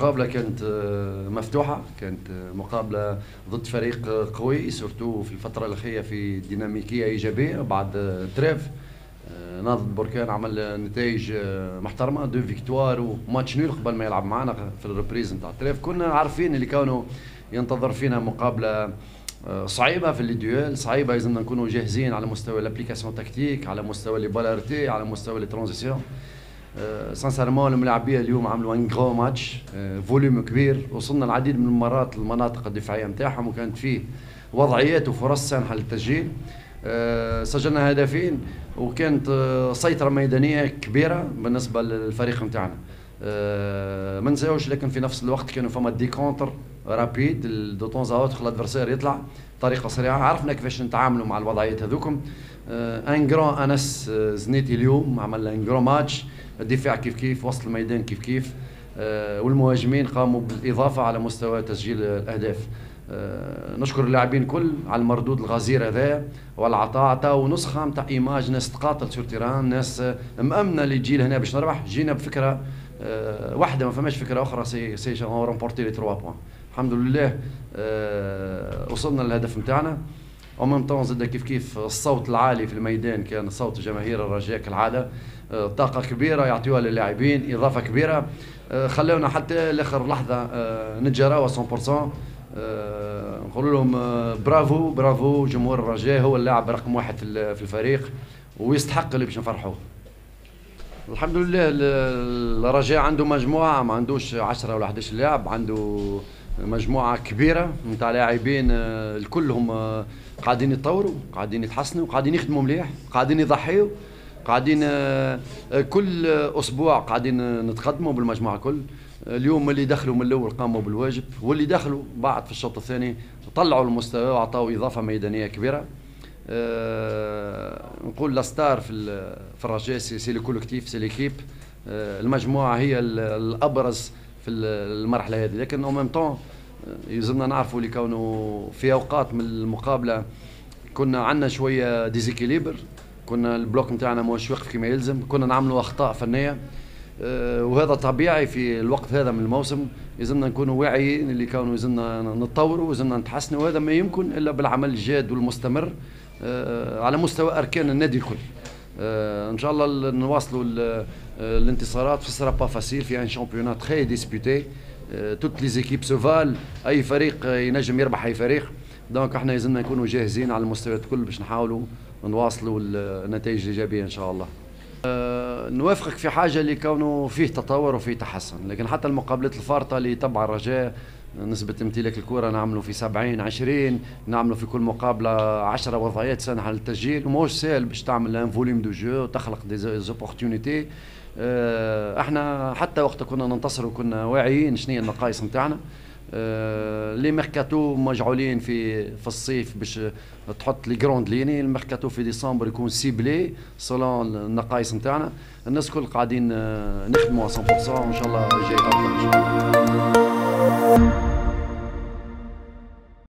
المقابله كانت مفتوحه، كانت مقابله ضد فريق قوي، سورتو في الفتره الاخيره في ديناميكيه ايجابيه بعد تريف. ناضد بركان عمل نتائج محترمه، دو فيكتوار وماتش نول قبل ما يلعب معنا في الريبريز نتاع تريف. كنا عارفين اللي كانوا ينتظر فينا مقابله صعيبه في الديوال، صعيبه لازمنا نكونوا جاهزين على مستوى لابليكاسيون تكتيك، على مستوى لي بالارتي، على مستوى لي ترانزيسيون. سانسيرمون الملاعبيه اليوم عملوا ان غرو ماتش، فوليوم كبير، وصلنا العديد من المرات للمناطق الدفاعيه نتاعهم وكانت فيه وضعيات وفرص سانحه للتسجيل. سجلنا هدفين وكانت سيطره ميدانيه كبيره بالنسبه للفريق نتاعنا. ما نساوش لكن في نفس الوقت كانوا فما دي كونتر رابيد دو طون زاوت، لادفيرسير يطلع بطريقه سريعه، عرفنا كيفاش نتعاملوا مع الوضعيات هذوكم. ان غران انس زنيتي اليوم عمل ان غران ماتش، الدفاع كيف كيف، وسط الميدان كيف كيف، والمهاجمين قاموا بالاضافه على مستوى تسجيل الاهداف. نشكر اللاعبين كل على المردود الغزير هذا والعطاء، عطاو نسخه نتاع ايماج، ناس تقاتل سور تيران، ناس مامنه اللي تجي لهنا باش نربح. جينا بفكره واحده، ما فماش فكره اخرى، سي جون رومبورتي لي 3 بوان. الحمد لله وصلنا للهدف نتاعنا. ومام طون زاد كيف كيف الصوت العالي في الميدان، كان صوت جماهير الرجاء كالعاده، طاقه كبيره يعطيوها للاعبين، اضافه كبيره، خلونا حتى لاخر لحظه نتجراوا 100%. نقول لهم برافو برافو، جمهور الرجاء هو اللاعب رقم واحد في الفريق ويستحق اللي باش نفرحوه. الحمد لله الرجاء عنده مجموعه، ما عندوش 10 ولا 11 لاعب، عنده مجموعه كبيره نتاع لاعبين الكلهم قاعدين يتطوروا، قاعدين يتحسنوا، قاعدين يخدموا مليح، قاعدين يضحيوا، قاعدين كل اسبوع قاعدين نتقدموا بالمجموعه كل. اليوم اللي دخلوا من الاول قاموا بالواجب، واللي دخلوا بعد في الشوط الثاني طلعوا المستوى وعطاوا اضافه ميدانيه كبيره. نقول لاستار في الرجاء سي لو كولكتيف، سي ليكيب، المجموعه هي الابرز في المرحله هذه. لكن او ميم طون يلزمنا نعرفوا اللي كانوا في اوقات من المقابله كنا عندنا شويه ديزيكيليبر، كنا البلوك نتاعنا مش واقف كما يلزم، كنا نعملوا اخطاء فنيه، وهذا طبيعي في الوقت هذا من الموسم. يلزمنا نكونوا واعيين اللي كانوا يلزمنا نتطوروا ويلزمنا نتحسنوا، وهذا ما يمكن الا بالعمل الجاد والمستمر على مستوى اركان النادي الكل. ان شاء الله نواصلوا الانتصارات. فسرا با فاسيل في ان شامبيونات تري ديسبوتي، توت لي زيكيب سوفال، اي فريق ينجم يربح اي فريق. دونك احنا يلزمنا نكونوا جاهزين على المستويات الكل باش نحاولوا نواصلوا النتائج الايجابيه ان شاء الله. نوافقك في حاجه اللي كونه فيه تطور وفيه تحسن، لكن حتى المقابلات الفارطه اللي تبع الرجاء نسبه امتلاك الكره نعملوا في 70 20، نعملوا في كل مقابله 10 وضعيات سانحه للتسجيل، وماهوش ساهل باش تعمل ان فوليوم دو جو وتخلق دي زوبورتونيتي. احنا حتى وقت كنا ننتصر كنا واعيين شنو هي النقائص نتاعنا. لي ميركاتو مجعولين في الصيف باش تحط لي غروند ليني، الميركاتو في ديسمبر يكون سيبلي سولون النقائص نتاعنا. الناس الكل قاعدين نخدموا 100%، وان شاء الله جاي افضل ان شاء الله.